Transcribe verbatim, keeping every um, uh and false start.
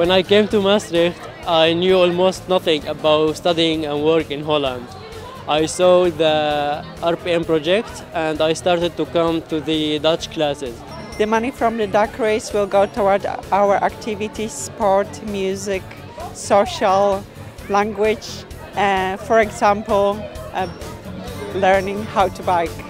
When I came to Maastricht, I knew almost nothing about studying and work in Holland. I saw the R P M project and I started to come to the Dutch classes. The money from the Duckrace will go toward our activities, sport, music, social, language, uh, for example, uh, learning how to bike.